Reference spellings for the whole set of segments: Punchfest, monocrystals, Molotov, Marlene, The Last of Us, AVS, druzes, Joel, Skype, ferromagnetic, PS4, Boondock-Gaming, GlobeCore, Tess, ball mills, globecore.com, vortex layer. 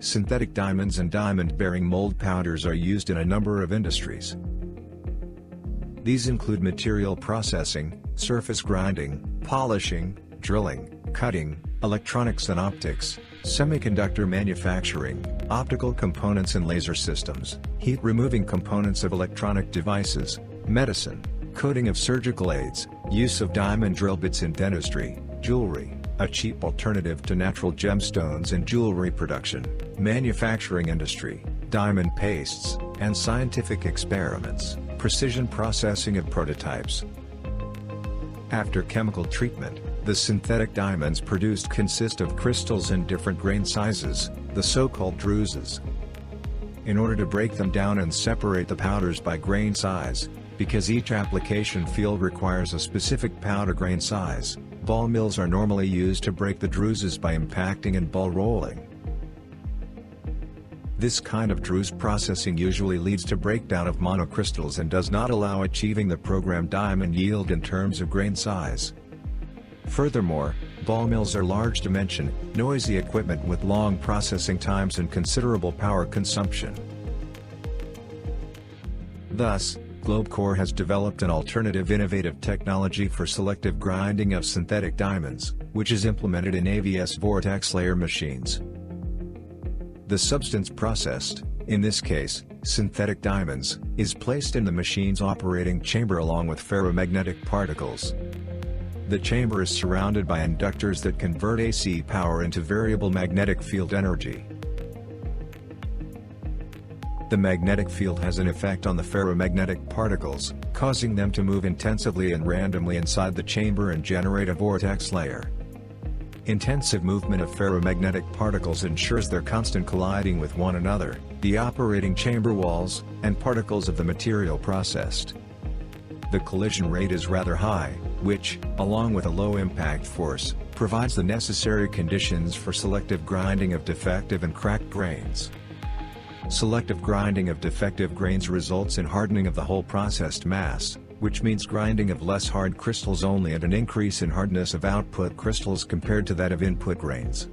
synthetic diamonds and diamond-bearing mold powders are used in a number of industries. These include material processing, surface grinding, polishing, drilling, cutting, electronics and optics, semiconductor manufacturing, optical components and laser systems, heat-removing components of electronic devices, medicine, coating of surgical aids, use of diamond drill bits in dentistry, jewelry, a cheap alternative to natural gemstones in jewelry production, manufacturing industry, diamond pastes, and scientific experiments, precision processing of prototypes. After chemical treatment, the synthetic diamonds produced consist of crystals in different grain sizes, the so-called druzes. In order to break them down and separate the powders by grain size, because each application field requires a specific powder grain size, ball mills are normally used to break the druzes by impacting and ball rolling. This kind of druze processing usually leads to breakdown of monocrystals and does not allow achieving the programmed diamond yield in terms of grain size. Furthermore, ball mills are large-dimension, noisy equipment with long processing times and considerable power consumption. Thus, GlobeCore has developed an alternative innovative technology for selective grinding of synthetic diamonds, which is implemented in AVS vortex layer machines. The substance processed, in this case, synthetic diamonds, is placed in the machine's operating chamber along with ferromagnetic particles. The chamber is surrounded by inductors that convert AC power into variable magnetic field energy. The magnetic field has an effect on the ferromagnetic particles, causing them to move intensively and randomly inside the chamber and generate a vortex layer. Intensive movement of ferromagnetic particles ensures their constant colliding with one another, the operating chamber walls, and particles of the material processed. The collision rate is rather high, which, along with a low impact force, provides the necessary conditions for selective grinding of defective and cracked grains. Selective grinding of defective grains results in hardening of the whole processed mass, which means grinding of less hard crystals only and an increase in hardness of output crystals compared to that of input grains.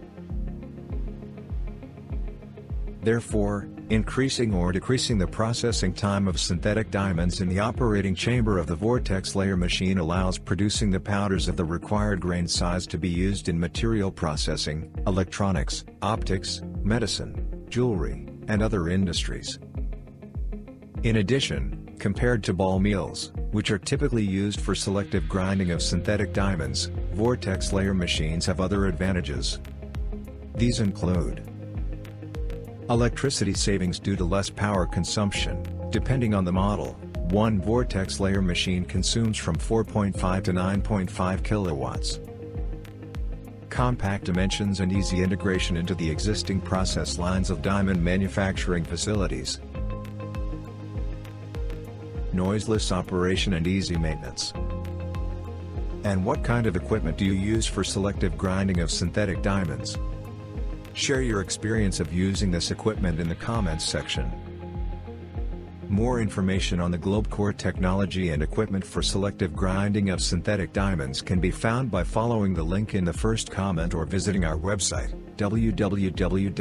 Therefore, increasing or decreasing the processing time of synthetic diamonds in the operating chamber of the vortex layer machine allows producing the powders of the required grain size to be used in material processing, electronics, optics, medicine, jewelry, and other industries. In addition, compared to ball mills, which are typically used for selective grinding of synthetic diamonds, vortex layer machines have other advantages. These include electricity savings due to less power consumption. Depending on the model, one vortex layer machine consumes from 4.5 to 9.5 kilowatts. Compact dimensions and easy integration into the existing process lines of diamond manufacturing facilities. Noiseless operation and easy maintenance. And what kind of equipment do you use for selective grinding of synthetic diamonds? Share your experience of using this equipment in the comments section. More information on the GlobeCore technology and equipment for selective grinding of synthetic diamonds can be found by following the link in the first comment or visiting our website, www.globecore.com.